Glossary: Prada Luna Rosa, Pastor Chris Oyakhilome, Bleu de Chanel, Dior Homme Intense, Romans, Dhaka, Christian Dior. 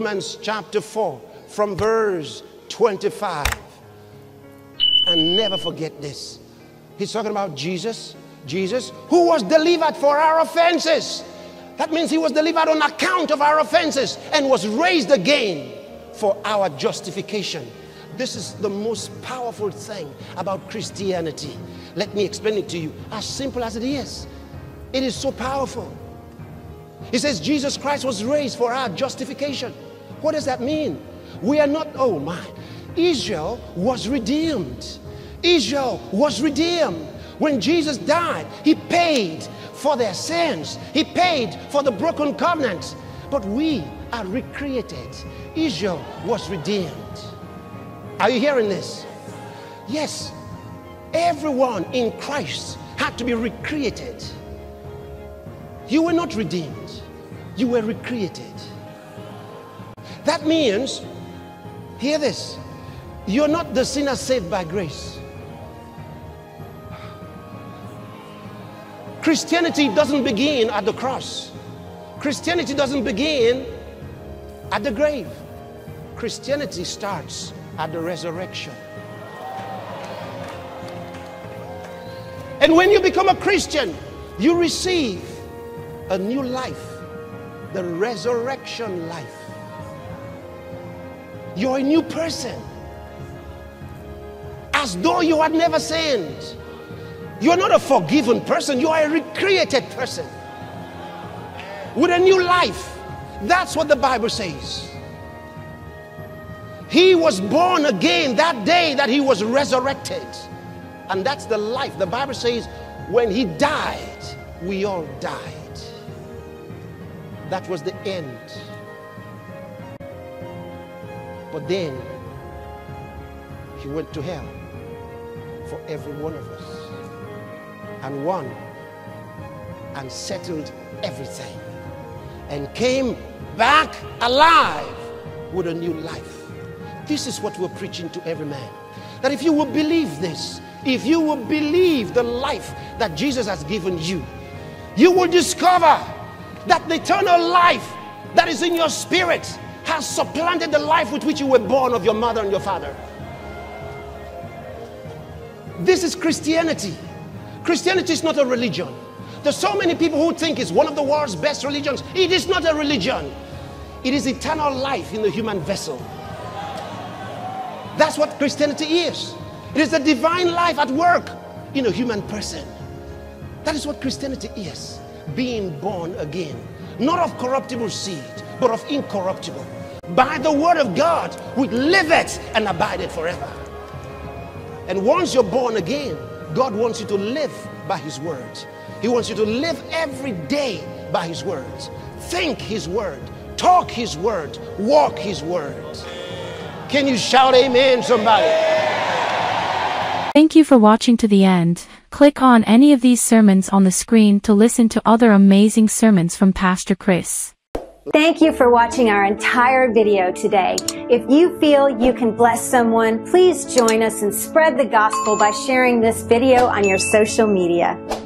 Romans chapter 4 from verse 25. And never forget this. He's talking about Jesus. Jesus, who was delivered for our offenses. That means he was delivered on account of our offenses and was raised again for our justification. This is the most powerful thing about Christianity. Let me explain it to you, as simple as it is. It is so powerful. He says Jesus Christ was raised for our justification. What does that mean? We are not, oh my, Israel was redeemed. Israel was redeemed. When Jesus died, he paid for their sins. He paid for the broken covenant. But we are recreated. Israel was redeemed. Are you hearing this? Yes, everyone in Christ had to be recreated. You were not redeemed, you were recreated. That means, hear this, you're not the sinner saved by grace. Christianity doesn't begin at the cross. Christianity doesn't begin at the grave. Christianity starts at the resurrection. And when you become a Christian, you receive a new life, the resurrection life. You're a new person, as though you had never sinned. You're not a forgiven person, you are a recreated person with a new life. That's what the Bible says. He was born again that day that he was resurrected. And that's the life. The Bible says when he died, we all died. That was the end. But then he went to hell for every one of us, and won and settled everything, and came back alive with a new life. This is what we're preaching to every man. That if you will believe this, if you will believe the life that Jesus has given you, you will discover that the eternal life that is in your spirit has supplanted the life with which you were born of your mother and your father. This is Christianity. Christianity is not a religion. There's so many people who think it's one of the world's best religions. It is not a religion. It is eternal life in the human vessel. That's what Christianity is. It is the divine life at work in a human person. That is what Christianity is, being born again, not of corruptible seed, but of incorruptible. By the word of God, we live it and abide it forever. And once you're born again, God wants you to live by his word. He wants you to live every day by his words. Think his word, talk his word, walk his word. Can you shout amen, somebody? Thank you for watching to the end. Click on any of these sermons on the screen to listen to other amazing sermons from Pastor Chris. Thank you for watching our entire video today. If you feel you can bless someone, please join us and spread the gospel by sharing this video on your social media.